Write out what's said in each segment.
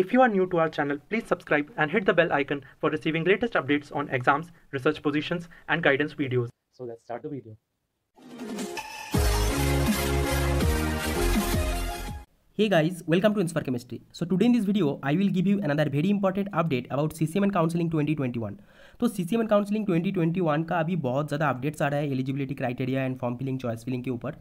If you are new to our channel, please subscribe and hit the bell icon for receiving latest updates on exams, research positions and guidance videos. So let's start the video. Hey guys, welcome to Inspire Chemistry. So today in this video, I will give you another very important update about CCMN Counseling 2021. तो CCMN Counseling 2021 का अभी बहुत ज़्यादा updates आ रहा है eligibility criteria and form filling, choice filling के ऊपर।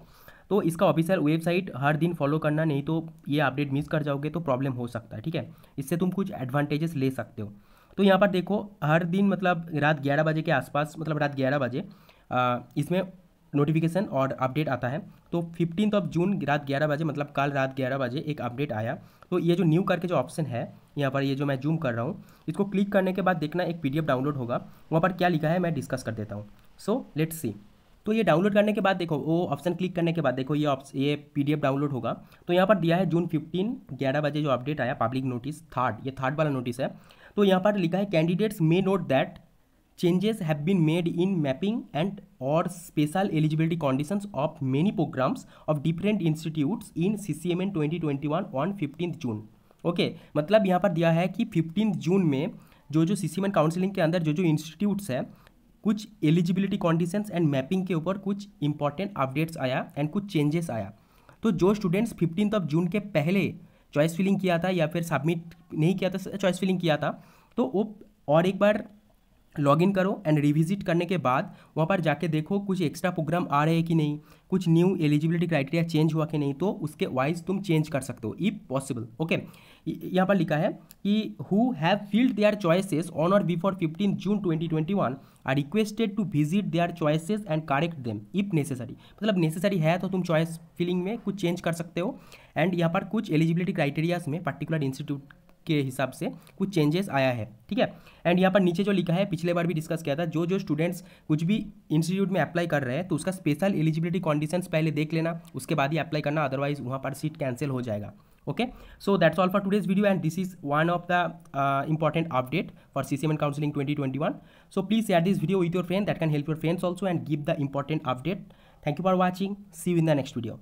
तो इसका ऑफिशियल वेबसाइट हर दिन फॉलो करना, नहीं तो ये अपडेट मिस कर जाओगे तो प्रॉब्लम हो सकता है। ठीक है, इससे तुम कुछ एडवांटेजेस ले सकते हो। तो यहाँ पर देखो, हर दिन मतलब रात 11 बजे के आसपास, मतलब रात 11 बजे इसमें नोटिफिकेशन और अपडेट आता है। तो 15 जून रात 11 बजे, मतलब कल रात 11 बजे एक अपडेट आया। तो ये जो न्यू करके जो ऑप्शन है यहाँ पर, ये जो मैं जूम कर रहा हूँ, इसको क्लिक करने के बाद देखना एक पीडीएफ डाउनलोड होगा। वहाँ पर क्या लिखा है मैं डिस्कस कर देता हूँ। So let's see. तो ये डाउनलोड करने के बाद देखो, वो ऑप्शन क्लिक करने के बाद देखो ये पीडीएफ डाउनलोड होगा। तो यहाँ पर दिया है जून 15, 11 बजे जो अपडेट आया, पब्लिक नोटिस थर्ड, ये थर्ड वाला नोटिस है। तो यहाँ पर लिखा है candidates may note that changes have been made in mapping and or special eligibility conditions of many programs of different institutes in CCMN 2021 on 15th June. Okay, मतलब यहाँ पर दिया है कि 15 जून में जो CCMN काउंसलिंग के अंदर जो इंस्टीट्यूट्स है, कुछ एलिजिबिलिटी कंडीशंस एंड मैपिंग के ऊपर कुछ इंपॉर्टेंट अपडेट्स आया एंड कुछ चेंजेस आया। तो जो स्टूडेंट्स 15 जून के पहले चॉइस फिलिंग किया था या फिर सबमिट नहीं किया था, चॉइस फिलिंग किया था, तो वो और एक बार लॉग इन करो एंड रिविजिट करने के बाद वहाँ पर जाके देखो कुछ एक्स्ट्रा प्रोग्राम आ रहे हैं कि नहीं, कुछ न्यू एलिजिबिलिटी क्राइटेरिया चेंज हुआ कि नहीं। तो उसके वाइज तुम चेंज कर सकते हो इफ पॉसिबल। ओके, यहाँ पर लिखा है कि who have filled their choices on or before 15 June 2021 are requested to visit their choices and correct them if necessary. मतलब नेसेसरी है तो तुम चॉइस फिलिंग में कुछ चेंज कर सकते हो। एंड यहाँ पर कुछ एलिजिबिलिटी क्राइटेरियाज में पर्टिकुलर इंस्टीट्यूट के हिसाब से कुछ चेंजेस आया है। ठीक है, एंड यहाँ पर नीचे जो लिखा है, पिछले बार भी डिस्कस किया था, जो स्टूडेंट्स कुछ भी इंस्टीट्यूट में अप्लाई कर रहे हैं तो उसका स्पेशल एलिजिबिलिटी कंडीशंस पहले देख लेना, उसके बाद ही अप्लाई करना, अदरवाइज वहाँ पर सीट कैंसिल हो जाएगा। Okay, so that's all for today's video and this is one of the important update for CCMN counselling 2021। So please share this video with your friend, that can help your friends also and give the important update. Thank you for watching, see you in the next video.